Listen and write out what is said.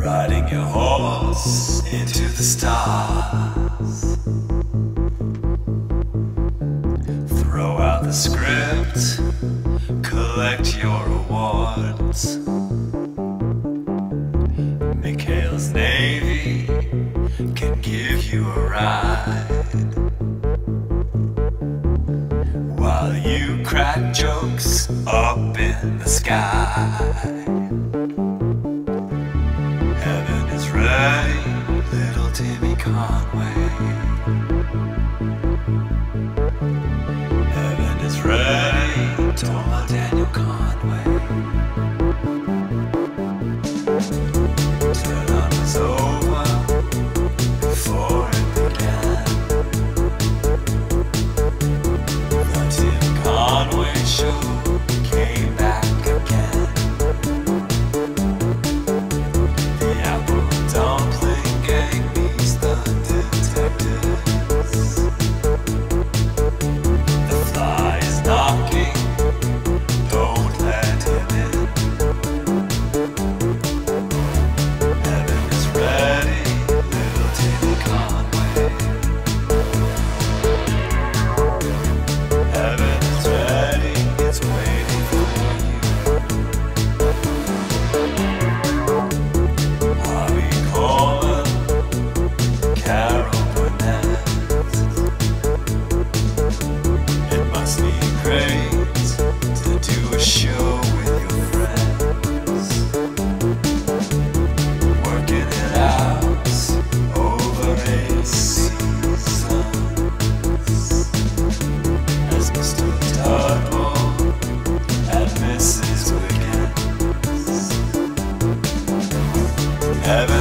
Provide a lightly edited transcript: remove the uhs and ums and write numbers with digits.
riding your horse into the stars. Throw out the script, collect your awards. McHale's Navy can give you a ride while you crack jokes up in the sky. Little Timmy Conway, heaven is ready. Tall Daniel Conway, till it was over before it began. The Tim Conway Show came back again. Heaven